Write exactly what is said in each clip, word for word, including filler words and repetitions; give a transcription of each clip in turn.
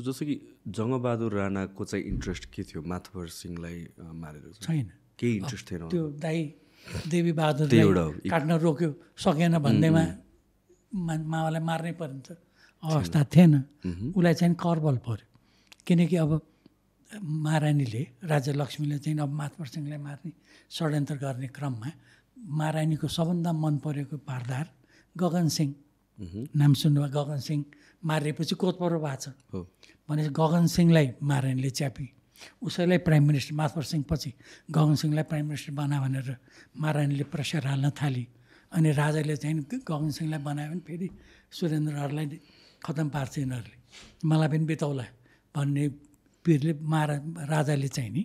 तो जस्तो कि जङ्गबहादुर राणाको चाहिँ इन्ट्रेस्ट के थियो माथवर सिंहलाई मारेर? छैन, केही इन्ट्रेस्ट थिएन। त्यो दाइ देवी बहादुरले काट्न रोक्यो, सकेन भन्दैमा मावालाई मार्नै पर्ने अवस्था थिएन। उसलाई चाहिँ करबल पर्यो, किनकि अब महारानीले राजा लक्ष्मीले चाहिँ अब माथवर सिंहलाई मार्ने षड्यन्त्र गर्ने क्रममा महारानीको सबभन्दा मन परेको भारदार गगन सिंह, नाम सुन्नुभयो? गगन सिंह मारेपछि कोतपरो भएको छ भनेपछि गगन सिंहलाई महारानीले च्यापी, उसैलाई प्राइम मिनिस्टर, माथवर सिंह पछि गगन सिंहलाई प्राइम मिनिस्टर बना भनेर महारानीले प्रेसर हाल्न थाली। अनि राजाले चाहिँ गगन सिंहलाई बनायो भने फेरि सुरेन्द्रहरूलाई खतम पार्छ, यिनीहरूले मलाई पनि बिताउला भन्ने पिरले महारा राजाले चाहिँ नि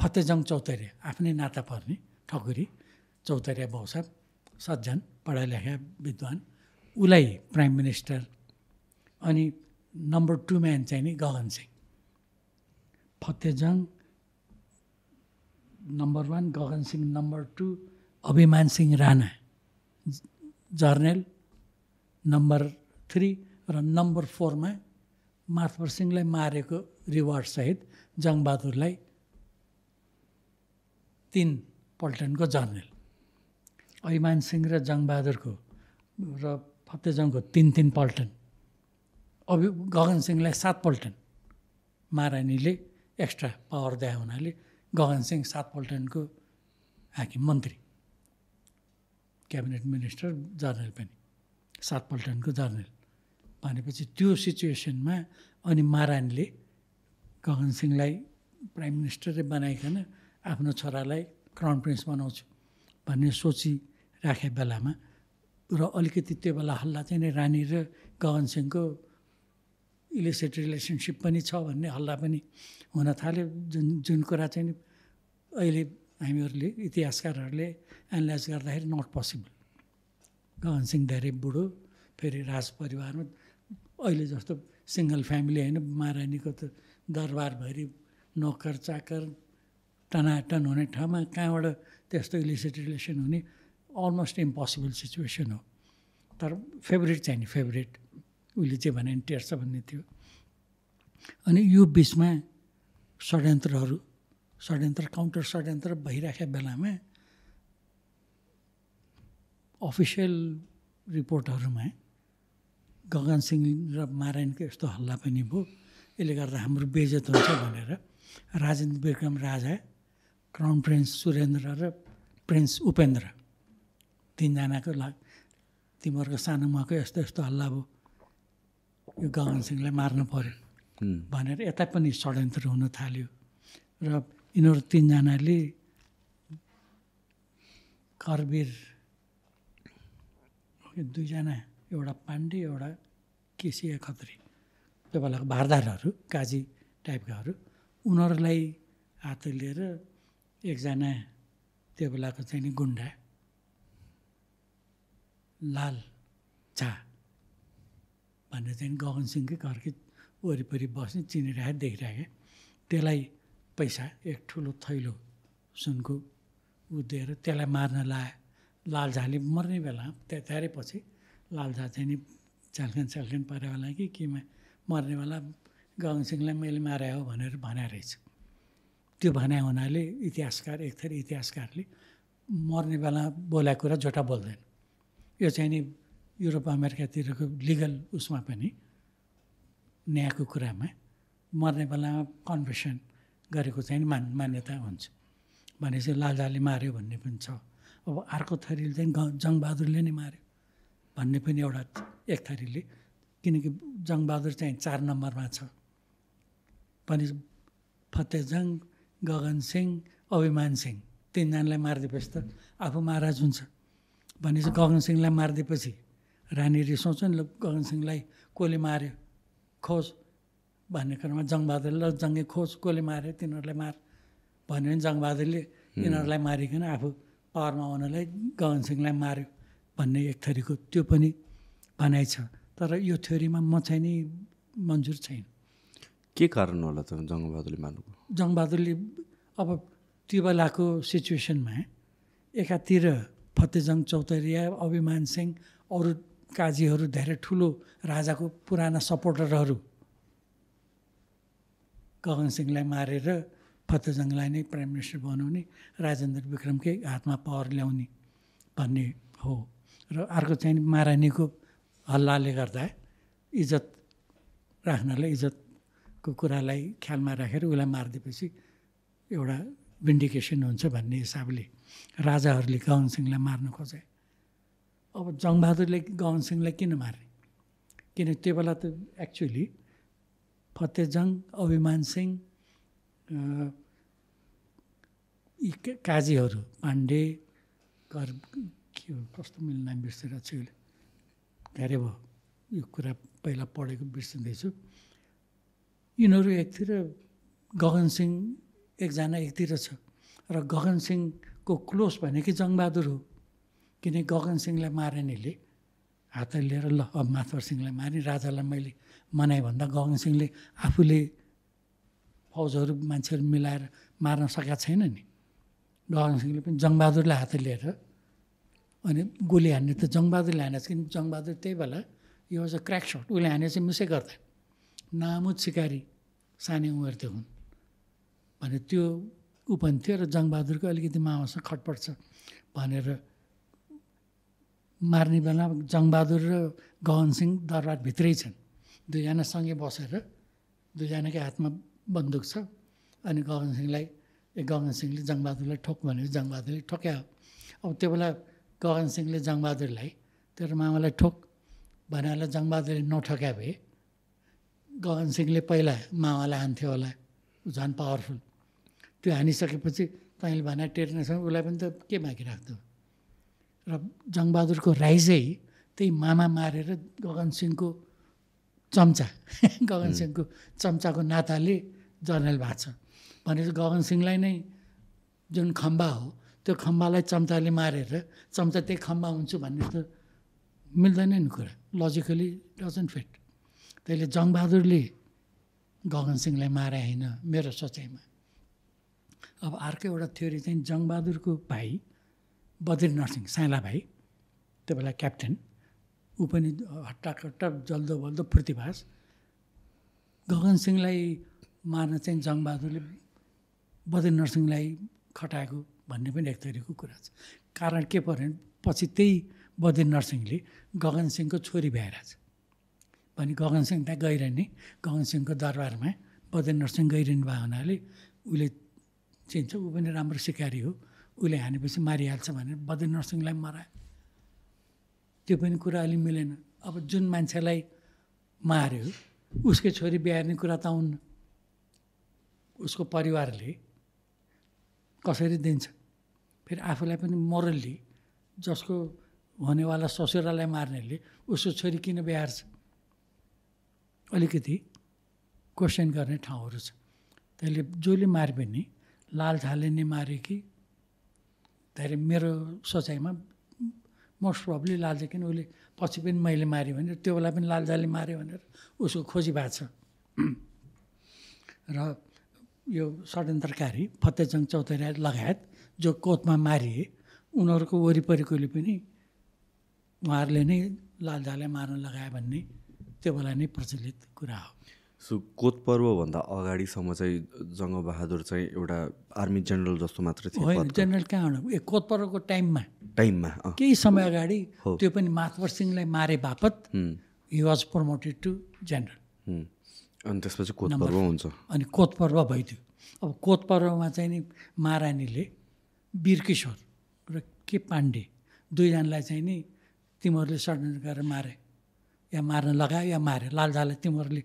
फतेहजङ चौतारी, आफ्नै नाता पर्ने ठकुरी चौतारी बाउसाहेब सज्जन पढा लेखा विद्वान, उसलाई प्राइम मिनिस्टर। अनि नम्बर टू म्यान चाहिँ नि Gagan Singh. Fatehjang number one, Gagan Singh number two, Abhiman Singh Rana general number three, र नम्बर फोरमा माथवर सिंहलाई मारेको रिवार्डसहित जङ्गबहादुरलाई तीन पल्टनको जर्नल। अभिमान सिंह र जङ्गबहादुरको र फतेहजङको तीन तीन पल्टन, अभि गगन सिंहलाई सात पल्टन महारानीले एक्स्ट्रा पावर दिए हुनाले गगन सिंह सात पल्टनको हाकिम, मन्त्री, क्याबिनेट मिनिस्टर, जर्नल पनि सात पल्टनको जर्नल भनेपछि त्यो सिचुएसनमा अनि महारानीले गगन सिंहलाई प्राइम मिनिस्टरै बनाइकन आफ्नो छोरालाई क्राउन प्रिन्स बनाउँछु भन्ने सोची राखे बेलामा र अलिकति त्यो बेला हल्ला चाहिँ नि रानी र गगन सिंहको इलिसिट रिलेसनसिप पनि छ भन्ने हल्ला पनि हुन थाल्यो, जुन जुन कुरा चाहिँ नि अहिले हामीहरूले इतिहासकारहरूले एनालाइज गर्दाखेरि नट पोसिबल। गगन सिंह धेरै बुढो, फेरि राज परिवारमा अहिले जस्तो सिङ्गल फ्यामिली होइन, महारानीको त दरबारभरि नोकर चाकर टनाटन हुने ठाउँमा कहाँबाट त्यस्तो इलिसिट रिलेसन हुने, अलमोस्ट इम्पोसिबल सिचुएसन हो। तर फेभरेट चाहिँ नि फेभरेट उसले चाहिँ भने नि टेर्छ भन्ने थियो। अनि यो बिचमा षड्यन्त्रहरू, षड्यन्त्र काउन्टर षड्यन्त्र भइराखेको बेलामा अफिसियल रिपोर्टहरूमा गगन सिंह र महारानीको यस्तो हल्ला पनि भयो, यसले गर्दा हाम्रो बेइज्जत हुन्छ भनेर राजेन्द्र विक्रम राजा, क्राउन प्रिन्स सुरेन्द्र र प्रिन्स उपेन्द्र तिनजनाको लाग तिमीहरूको सानो माको यस्तो यस्तो हल्ला भयो, यो गगन सिंहलाई मार्नु पऱ्यो भनेर यता पनि षड्यन्त्र हुन थाल्यो। र यिनीहरू तिनजनाले करवीर, दुईजना एउटा पाण्डे एउटा केसिया खत्री, त्यो बेलाको भारदारहरू काजी टाइपकाहरू, उनीहरूलाई हात लिएर एकजना त्यो बेलाको चाहिँ नि गुन्डा लाल झा भनेर चाहिँ गगन सिंहकै घरकै वरिपरि बस्ने चिनिरहेको देखिरहेको, त्यसलाई पैसा एक ठुलो थैलो सुनको उ दिएर त्यसलाई मार्न लायो। लाल झाले मर्ने बेला त्यारै पछि लाल झा चाहिँ नि झ्यालखान स्यालखान परे होला कि केमा मर्ने बेला गगन सिंहलाई मैले मारे हो भनेर भन्या रहेछ। त्यो भन्या हुनाले इतिहासकार एक थरी इतिहासकारले मर्ने बेला बोलाएको कुरा झोटा बोल्दैन, यो चाहिँ नि युरोप अमेरिकातिरको लिगल उसमा पनि न्यायको कुरामा मर्ने बेलामा कन्फेसन गरेको चाहिँ मान मान्यता हुन्छ भनेपछि लालझाले मार्यो भन्ने पनि छ। अब अर्को थरीले चाहिँ जङ्गबहादुरले नै मार्यो भन्ने पनि एउटा एक थरीले, किनकि जङ्गबहादुर चाहिँ चार नम्बरमा छ भने फतेहजङ गगन सिंह अभिमान सिंह तिनजनालाई मारिदिएपछि त आफू महाराज हुन्छ भनेपछि गगन सिंहलाई मारिदिएपछि रानी रिसाउँछ नि, गगन सिंहलाई कसले मार्यो खोज भन्ने क्रममा जङ्गबहादुरलाई जङ्गे खोज कसले मार्यो तिनीहरूलाई मार भन्यो भने जङ्गबहादुरले तिनीहरूलाई मारिकन आफू पावरमा आउनलाई गगन सिंहलाई मार्यो भन्ने एक थरीको त्यो पनि भनाइ छ। तर यो थ्योरीमा म चाहिँ नि मन्जुर छैन। के कारण होला त जङ्गबहादुरले मार्नुको? जङ्गबहादुरले अब त्यो बेलाको सिचुएसनमा एकातिर फतेहजङ चौतारी, अभिमान सिंह, अरू काजीहरु धेरै ठूलो राजाको पुराना सपोर्टरहरु गगन सिंहलाई मारेर फतेजङलाई नै प्राइम मिनिस्टर बनाउने राजेन्द्र विक्रमकै हातमा पावर ल्याउने भन्ने हो र अर्को चाहिँ महारानीको हल्लाले गर्दा इज्जत राख्नलाई इज्जतको कुरालाई ख्यालमा राखेर उलाई मार्दिएपछि एउटा भिन्डिकेसन हुन्छ भन्ने हिसाबले राजाहरुले गगन सिंहलाई मार्न खोजे। अब जङ्गबहादुरले गगन सिंहलाई किन मारे? किनकि त्यो बेला त एक्चुअली फतेजङ, अभिमान सिंह, काजीहरु पाण्डे कर कस्तो मिल्ने नाम बिर्सेर छिले धेरै भयो, यो कुरा पहिला पढेको बिर्सिँदैछु। यिनीहरू एकतिर, गगन सिंह एकजना एकतिर छ र गगन सिंहको क्लोज भनेकै जङ्गबहादुर हो, किनकि गगन सिंहलाई मार्नेले हात लिएर ल अब माथवर सिंहलाई मारे, राजालाई मैले मनाएँ भन्दा गगन सिंहले आफूले फौजहरू मान्छेहरू मिलाएर मार्न सकेका छैन नि। गगन सिंहले पनि जङ्गबहादुरलाई हात लिएर, अनि गोली हान्ने त जङ्गबहादुरले हानेछ, किन जङ्गबहादुर त्यही बेला यो वाज अ क्र्याक सट, उसले हाने चाहिँ मिसै गर्दा नामुद सिकारी सानै उमेर त्यो हुन् भने त्यो ऊ पनि थियो र जङ्गबहादुरको अलिकति मामासँग खटपट छ भनेर मार्ने बेला जङ्गबहादुर र गगन सिंह दरबारभित्रै छन्, दुईजना सँगै बसेर दुईजनाकै हातमा बन्दुक छ, अनि गगन सिंहलाई गगन सिंहले जङ्गबहादुरलाई ठोक भनेर जङ्गबहादुरले ठोक्या। अब त्यो बेला गगन सिंहले जङ्गबहादुरलाई तेरो मामालाई ठोक भनेर जङ्गबहादुरले नठोक्या भए गगन सिंहले पहिला मामालाई हान्थ्यो होला, झन् पावरफुल। त्यो हानिसकेपछि तैँले भने टेर्नेसँग उसलाई पनि त के बाँकी राख्थ्यो र जङ्गबहादुरको राइजै त्यही मामा मारेर गगन सिंहको चम्चा गगन सिंहको चम्चाको नाताले जर्नल भएको छ भनेपछि गगन सिंहलाई नै जुन खम्बा हो त्यो खम्बालाई चम्चाले मारेर चम्चा त्यही खम्बा हुन्छु भन्ने त मिल्दैन नि कुरा, लजिकली डजन्ट फिट। त्यसले जङ्गबहादुरले गगन सिंहलाई मारे होइन मेरो सोचाइमा। अब अर्को एउटा थ्योरी चाहिँ जङ्गबहादुरको भाइ बद्री नरसिंह साइला भाइ त्यो बेला क्याप्टेन, ऊ पनि हट्टाखट्टा जल्दो बल्दो फुर्तिभास, गगन सिंहलाई मार्न चाहिँ जङ्गबहादुरले बद्री नरसिंहलाई खटाएको भन्ने पनि एक थरीको कुरा छ। कारण के पर्यो भने पछि त्यही बद्री नरसिंहले गगन सिंहको छोरी भ्याइरहेछ भने गगन सिंह त्यहाँ गइरहने, गगन सिंहको दरबारमा बद्री नरसिंह गइरहनु भएको हुनाले उसले चिन्छ, ऊ पनि राम्रो सिकारी हो, उसले हानेपछि मारिहाल्छ भनेर बद्री नरसिंहलाई मरायो। त्यो पनि कुरा अलि मिलेन। अब जुन मान्छेलाई मार्यो उसकै छोरी बिहार्ने कुरा त आउन्न, उसको परिवारले कसरी दिन्छ? फेरि आफूलाई पनि मोरल्ली जसको हुनेवाला ससुरालाई मार्नेले उसको छोरी किन बिहार्छ? अलिकति क्वेसन गर्ने ठाउँहरू छ। त्यसले जसले मारे पनि लालथाले नै मारे कि धेरै, मेरो सोचाइमा मोस्ट प्रब्ली लालजा, किन उसले पछि पनि मैले मारेँ भनेर त्यो बेला पनि लालजाले माऱ्यो भनेर उसको खोजी भएको छ। र यो षड्यन्त्रकारी फतेजङ चौधरी लगायत जो कोतमा मारिए उनीहरूको वरिपरिकोले पनि उहाँहरूले नै लालजालाई मार्न लगायो भन्ने त्यो बेला नै प्रचलित कुरा हो। सो कोत पर्वभन्दा अगाडिसम्म चाहिँ जङ्गबहादुर चाहिँ एउटा आर्मी जेनरल जस्तो मात्र थियो? होइन, जेनरल कहाँ हुनु, ए कोत पर्वको टाइममा टाइममा केही समय अगाडि त्यो पनि माथवर सिंहलाई मारे बापत he was promoted to general, अनि त्यसपछि कोत पर्व हुन्छ, अनि कोत पर्व भइदियो। अब कोत पर्वमा चाहिँ नि महारानीले वीरकिशोर र के पाण्डे दुईजनालाई चाहिँ नि तिमीहरूले षड्यन्त्र गरेर मारे, या मार्न लगायो या मारे, लालजालाई तिमीहरूले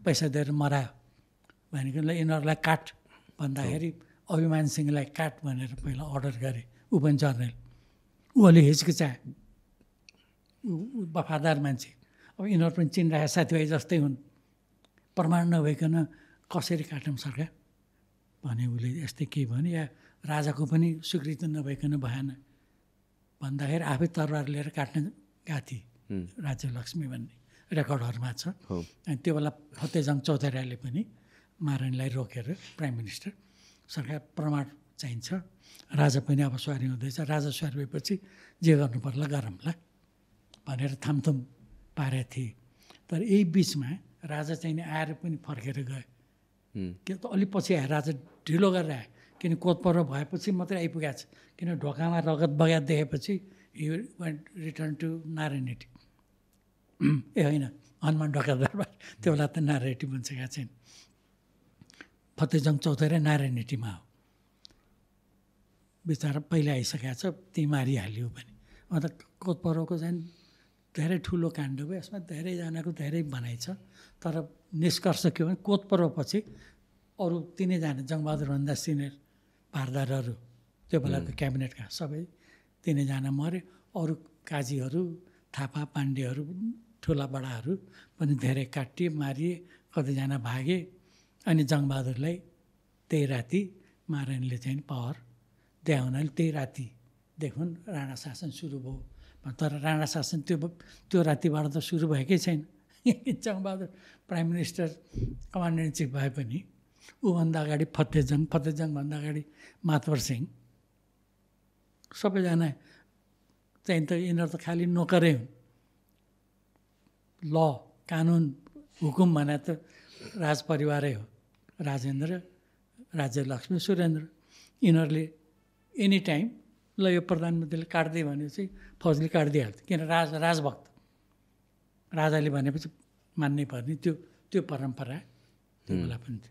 पैसा दिएर मरायो भनेको यिनीहरूलाई काट भन्दाखेरि अभिमान सिंहलाई काट भनेर पहिला अर्डर गरे, ऊ पनि जर्नल, ऊ अलि हिचकिचाए, ऊ वफादार मान्छे। अब यिनीहरू पनि चिनिरहेका साथीभाइ जस्तै हुन्, प्रमाण नभइकन कसरी काटौँ सरकार भने उसले यस्तै के भने, या राजाको पनि स्वीकृति नभइकन भएन भन्दाखेरि आफै तरवार लिएर काट्न गएको थिए राज्यलक्ष्मी भन्ने रेकर्डहरूमा छ। अनि त्यो बेला फतेजङ चौधरीले पनि महारानीलाई रोकेर प्राइम मिनिस्टर सरकार प्रमाण चाहिन्छ, राजा पनि अब स्वारी हुँदैछ, राजा स्वारी भएपछि जे गर्नु पर्ला गरौँला भनेर थामथुम पारेका थिए। तर यही बिचमा राजा चाहिँ नि आएर पनि फर्केर गए। के त अलि पछि आए, राजा ढिलो गरेर आए, किन कोतपर्व भएपछि मात्रै आइपुगेको छ, किन ढोकामा रगत बगात देखेपछि यु वान्ट रिटर्न टु नारायणटी। ए होइन, हनुमान ढोका दरबार त्यो बेला त नारायणटी बन्छेका छैन, फतेहजङ चौधरी नारायणटीमा हो। बिचरा पहिला आइसकेको छ, ती मारिहाल्यो भने अन्त कोतपर्वको चाहिँ धेरै ठुलो काण्ड भयो। यसमा धेरैजनाको धेरै भनाइ छ, तर निष्कर्ष के भने कोतपर्वपछि अरू तिनैजना जङ्गबहादुर भन्दा सिनियर भारदारहरू त्यो बेलाको क्याबिनेटका सबै तिनैजना मरे। अरू काजीहरू, थापा पाण्डेहरू, ठुला बडाहरू पनि धेरै काटिए, मारिए, कतिजना भागे। अनि जङ्गबहादुरलाई त्यही राति महारानीले चाहिँ पावर दिए हुनाले त्यही राति देखुन राणा शासन सुरु भयो। तर राणा शासन त्यो त्यो रातिबाट त सुरु भएकै छैन। Jangbahadur prime minister commander in chief भए पनि ऊभन्दा अगाडि फतेहजङ, फतेहजङभन्दा अगाडि मातवर सिंह, सबैजना चाहिँ त यिनीहरू त खालि नोकरै हुन्। ल कानुन हुकुम भने त राजपरिवारै हो, राजेन्द्र, राज्यलक्ष्मी, सुरेन्द्र। यिनीहरूले एनी टाइम ल यो प्रधानमन्त्रीले काट्दै भनेपछि फौजले काटिदिइहाल्थ्यो, किन राज राजभक्त, राजाले भनेपछि मान्नै पर्ने, त्यो त्यो परम्परा त्यो बेला पनि थियो।